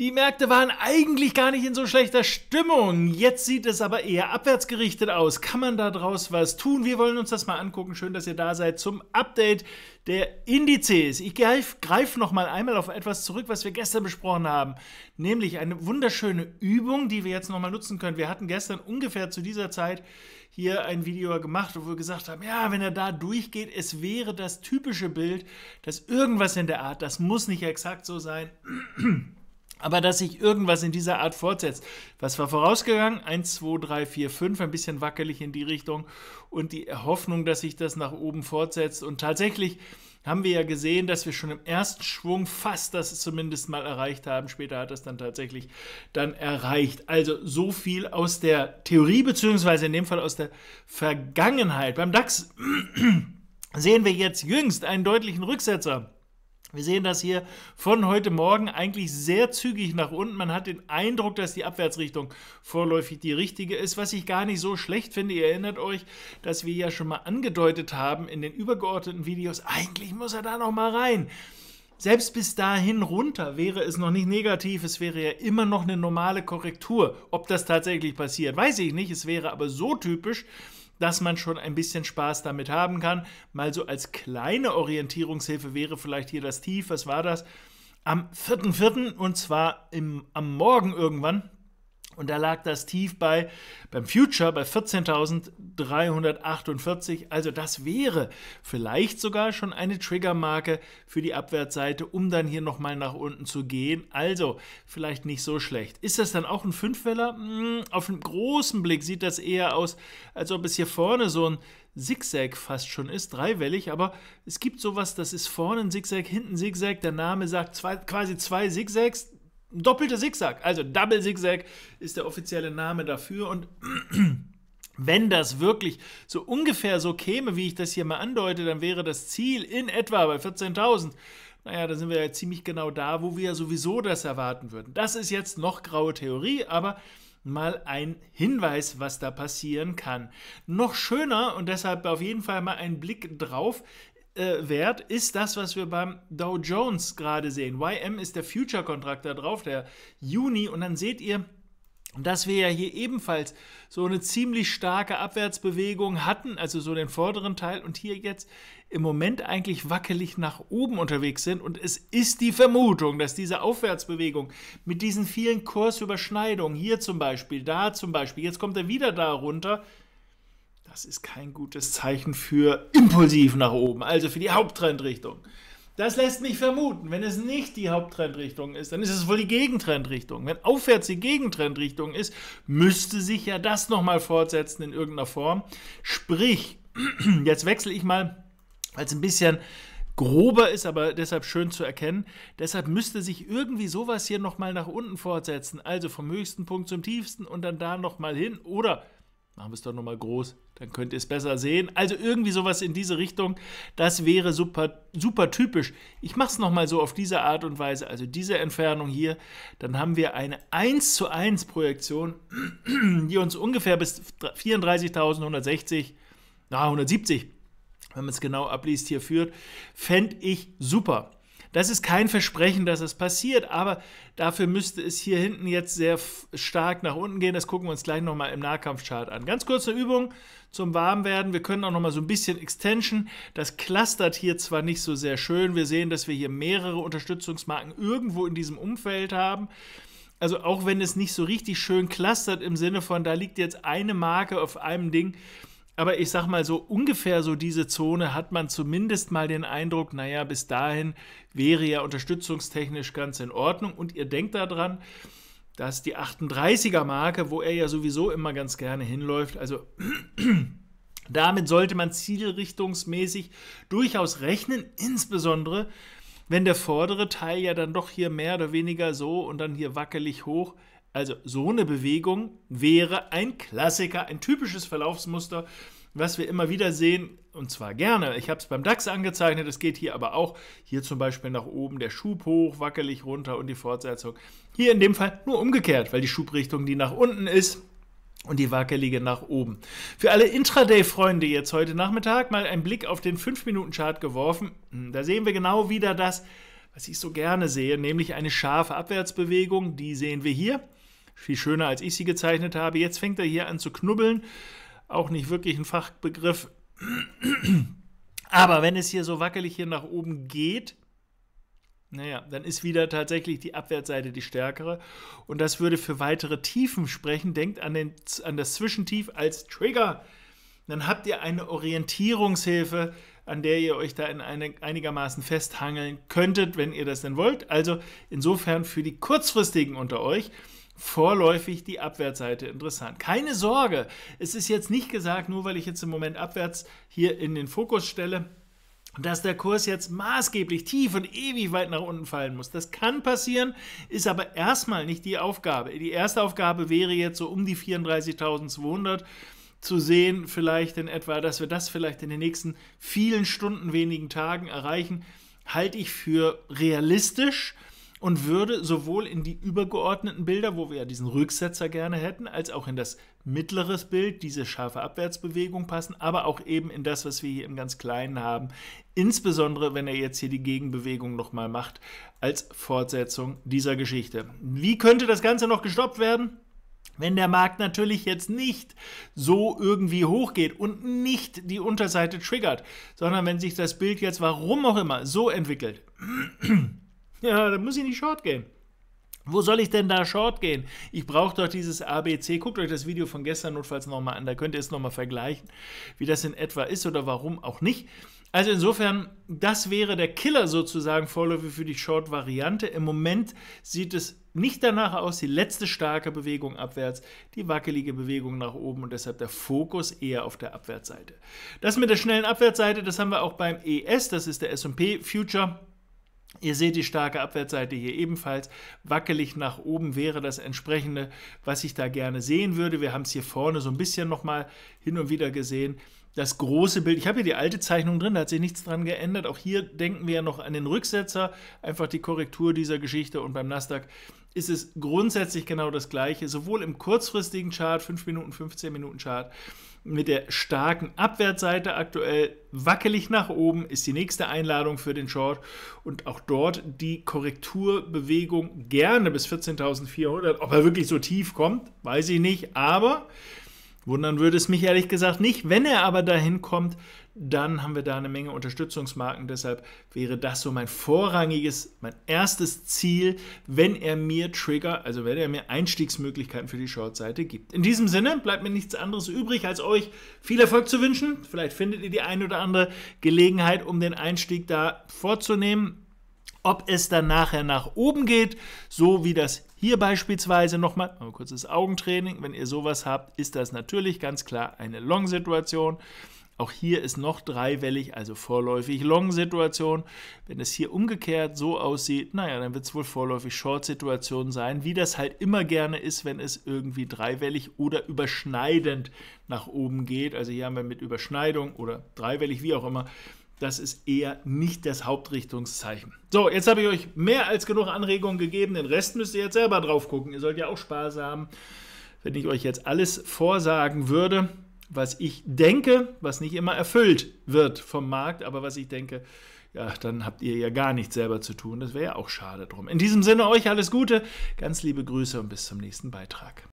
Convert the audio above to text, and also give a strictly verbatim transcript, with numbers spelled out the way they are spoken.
Die Märkte waren eigentlich gar nicht in so schlechter Stimmung. Jetzt sieht es aber eher abwärts gerichtet aus. Kann man da draus was tun? Wir wollen uns das mal angucken. Schön, dass ihr da seid zum Update der Indizes. Ich greife noch mal einmal auf etwas zurück, was wir gestern besprochen haben, nämlich eine wunderschöne Übung, die wir jetzt noch mal nutzen können. Wir hatten gestern ungefähr zu dieser Zeit hier ein Video gemacht, wo wir gesagt haben, ja, wenn er da durchgeht, es wäre das typische Bild, dass irgendwas in der Art, das muss nicht exakt so sein, aber dass sich irgendwas in dieser Art fortsetzt. Was war vorausgegangen? eins, zwei, drei, vier, fünf, ein bisschen wackelig in die Richtung und die Hoffnung, dass sich das nach oben fortsetzt. Und tatsächlich haben wir ja gesehen, dass wir schon im ersten Schwung fast das zumindest mal erreicht haben. Später hat das dann tatsächlich dann erreicht. Also so viel aus der Theorie, beziehungsweise in dem Fall aus der Vergangenheit. Beim DAX sehen wir jetzt jüngst einen deutlichen Rücksetzer. Wir sehen das hier von heute Morgen eigentlich sehr zügig nach unten. Man hat den Eindruck, dass die Abwärtsrichtung vorläufig die richtige ist, was ich gar nicht so schlecht finde. Ihr erinnert euch, dass wir ja schon mal angedeutet haben in den übergeordneten Videos, eigentlich muss er da noch mal rein. Selbst bis dahin runter wäre es noch nicht negativ, es wäre ja immer noch eine normale Korrektur. Ob das tatsächlich passiert, weiß ich nicht. Es wäre aber so typisch, dass man schon ein bisschen Spaß damit haben kann. Mal so als kleine Orientierungshilfe wäre vielleicht hier das Tief. Was war das? Am vierten vierten und zwar im, am Morgen irgendwann. Und da lag das Tief bei, beim Future bei vierzehntausenddreihundertachtundvierzig. Also das wäre vielleicht sogar schon eine Triggermarke für die Abwärtsseite, um dann hier nochmal nach unten zu gehen. Also vielleicht nicht so schlecht. Ist das dann auch ein Fünfwäller? Auf einen großen Blick sieht das eher aus, als ob es hier vorne so ein Zigzag fast schon ist, dreiwellig, aber es gibt sowas, das ist vorne ein Zigzag, hinten Zigzag. Der Name sagt zwei, quasi zwei Zigzags. Doppelter Zigzag, also Double Zigzag ist der offizielle Name dafür. Und wenn das wirklich so ungefähr so käme, wie ich das hier mal andeute, dann wäre das Ziel in etwa bei vierzehntausend. Naja, da sind wir ja ziemlich genau da, wo wir ja sowieso das erwarten würden. Das ist jetzt noch graue Theorie, aber mal ein Hinweis, was da passieren kann. Noch schöner und deshalb auf jeden Fall mal einen Blick drauf wert ist das, was wir beim Dow Jones gerade sehen. Y M ist der Future-Kontrakt da drauf, der Juni. Und dann seht ihr, dass wir ja hier ebenfalls so eine ziemlich starke Abwärtsbewegung hatten, also so den vorderen Teil. Und hier jetzt im Moment eigentlich wackelig nach oben unterwegs sind. Und es ist die Vermutung, dass diese Aufwärtsbewegung mit diesen vielen Kursüberschneidungen, hier zum Beispiel, da zum Beispiel, jetzt kommt er wieder da runter, das ist kein gutes Zeichen für impulsiv nach oben, also für die Haupttrendrichtung. Das lässt mich vermuten, wenn es nicht die Haupttrendrichtung ist, dann ist es wohl die Gegentrendrichtung. Wenn aufwärts die Gegentrendrichtung ist, müsste sich ja das nochmal fortsetzen in irgendeiner Form. Sprich, jetzt wechsle ich mal, weil es ein bisschen grober ist, aber deshalb schön zu erkennen. Deshalb müsste sich irgendwie sowas hier nochmal nach unten fortsetzen. Also vom höchsten Punkt zum tiefsten und dann da nochmal hin oder machen wir es doch nochmal groß, dann könnt ihr es besser sehen. Also irgendwie sowas in diese Richtung, das wäre super, super typisch. Ich mache es nochmal so auf diese Art und Weise, also diese Entfernung hier. Dann haben wir eine eins zu eins Projektion, die uns ungefähr bis vierunddreißigtausendeinhundertsechzig, na hundertsiebzig, wenn man es genau abliest, hier führt, fände ich super. Das ist kein Versprechen, dass es passiert, aber dafür müsste es hier hinten jetzt sehr stark nach unten gehen. Das gucken wir uns gleich nochmal im Nahkampfchart an. Ganz kurze Übung zum Warmwerden. Wir können auch nochmal so ein bisschen Extension. Das clustert hier zwar nicht so sehr schön. Wir sehen, dass wir hier mehrere Unterstützungsmarken irgendwo in diesem Umfeld haben. Also auch wenn es nicht so richtig schön clustert im Sinne von, da liegt jetzt eine Marke auf einem Ding. Aber ich sag mal so, ungefähr so diese Zone hat man zumindest mal den Eindruck, naja, bis dahin wäre ja unterstützungstechnisch ganz in Ordnung. Und ihr denkt daran, dass die achtunddreißiger-Marke, wo er ja sowieso immer ganz gerne hinläuft, also damit sollte man zielrichtungsmäßig durchaus rechnen, insbesondere wenn der vordere Teil ja dann doch hier mehr oder weniger so und dann hier wackelig hoch. Also so eine Bewegung wäre ein Klassiker, ein typisches Verlaufsmuster, was wir immer wieder sehen und zwar gerne. Ich habe es beim DAX angezeichnet, es geht hier aber auch hier zum Beispiel nach oben, der Schub hoch, wackelig runter und die Fortsetzung. Hier in dem Fall nur umgekehrt, weil die Schubrichtung die nach unten ist und die wackelige nach oben. Für alle Intraday-Freunde jetzt heute Nachmittag mal einen Blick auf den fünf Minuten Chart geworfen. Da sehen wir genau wieder das, was ich so gerne sehe, nämlich eine scharfe Abwärtsbewegung. Die sehen wir hier, viel schöner als ich sie gezeichnet habe. Jetzt fängt er hier an zu knubbeln, auch nicht wirklich ein Fachbegriff. Aber wenn es hier so wackelig hier nach oben geht, naja, dann ist wieder tatsächlich die Abwärtsseite die stärkere. Und das würde für weitere Tiefen sprechen. Denkt an, den, an das Zwischentief als Trigger. Dann habt ihr eine Orientierungshilfe, an der ihr euch da in eine, einigermaßen festhangeln könntet, wenn ihr das denn wollt. Also insofern für die Kurzfristigen unter euch vorläufig die Abwärtsseite interessant. Keine Sorge, es ist jetzt nicht gesagt, nur weil ich jetzt im Moment abwärts hier in den Fokus stelle, dass der Kurs jetzt maßgeblich tief und ewig weit nach unten fallen muss. Das kann passieren, ist aber erstmal nicht die Aufgabe. Die erste Aufgabe wäre jetzt so um die vierunddreißigtausendzweihundert zu sehen, vielleicht in etwa, dass wir das vielleicht in den nächsten vielen Stunden, wenigen Tagen erreichen, halte ich für realistisch und würde sowohl in die übergeordneten Bilder, wo wir ja diesen Rücksetzer gerne hätten, als auch in das mittlere Bild, diese scharfe Abwärtsbewegung passen, aber auch eben in das, was wir hier im ganz Kleinen haben, insbesondere wenn er jetzt hier die Gegenbewegung nochmal macht, als Fortsetzung dieser Geschichte. Wie könnte das Ganze noch gestoppt werden? Wenn der Markt natürlich jetzt nicht so irgendwie hochgeht und nicht die Unterseite triggert, sondern wenn sich das Bild jetzt, warum auch immer, so entwickelt, ja, dann muss ich nicht short gehen. Wo soll ich denn da short gehen? Ich brauche doch dieses A B C. Guckt euch das Video von gestern notfalls nochmal an, da könnt ihr es nochmal vergleichen, wie das in etwa ist oder warum auch nicht. Also insofern, das wäre der Killer sozusagen vorläufig für die Short-Variante. Im Moment sieht es nicht danach aus, die letzte starke Bewegung abwärts, die wackelige Bewegung nach oben und deshalb der Fokus eher auf der Abwärtsseite. Das mit der schnellen Abwärtsseite, das haben wir auch beim E S, das ist der S und P Future. Ihr seht die starke Abwärtsseite hier ebenfalls. Wackelig nach oben wäre das entsprechende, was ich da gerne sehen würde. Wir haben es hier vorne so ein bisschen nochmal hin und wieder gesehen. Das große Bild, ich habe hier die alte Zeichnung drin, da hat sich nichts dran geändert. Auch hier denken wir ja noch an den Rücksetzer, einfach die Korrektur dieser Geschichte. Und beim Nasdaq ist es grundsätzlich genau das Gleiche, sowohl im kurzfristigen Chart, fünf Minuten, fünfzehn Minuten Chart, mit der starken Abwärtsseite aktuell wackelig nach oben ist die nächste Einladung für den Short. Und auch dort die Korrekturbewegung gerne bis vierzehntausendvierhundert. Ob er wirklich so tief kommt, weiß ich nicht, aber wundern würde es mich ehrlich gesagt nicht. Wenn er aber dahin kommt, dann haben wir da eine Menge Unterstützungsmarken. Deshalb wäre das so mein vorrangiges, mein erstes Ziel, wenn er mir Trigger, also wenn er mir Einstiegsmöglichkeiten für die Short-Seite gibt. In diesem Sinne bleibt mir nichts anderes übrig, als euch viel Erfolg zu wünschen. Vielleicht findet ihr die eine oder andere Gelegenheit, um den Einstieg da vorzunehmen. Ob es dann nachher nach oben geht, so wie das hier beispielsweise nochmal, mal kurzes Augentraining, wenn ihr sowas habt, ist das natürlich ganz klar eine Long-Situation. Auch hier ist noch dreiwellig, also vorläufig Long-Situation. Wenn es hier umgekehrt so aussieht, naja, dann wird es wohl vorläufig Short-Situation sein, wie das halt immer gerne ist, wenn es irgendwie dreiwellig oder überschneidend nach oben geht. Also hier haben wir mit Überschneidung oder dreiwellig, wie auch immer. Das ist eher nicht das Hauptrichtungszeichen. So, jetzt habe ich euch mehr als genug Anregungen gegeben. Den Rest müsst ihr jetzt selber drauf gucken. Ihr sollt ja auch Spaß haben, wenn ich euch jetzt alles vorsagen würde, was ich denke, was nicht immer erfüllt wird vom Markt, aber was ich denke, ja, dann habt ihr ja gar nichts selber zu tun. Das wäre ja auch schade drum. In diesem Sinne euch alles Gute, ganz liebe Grüße und bis zum nächsten Beitrag.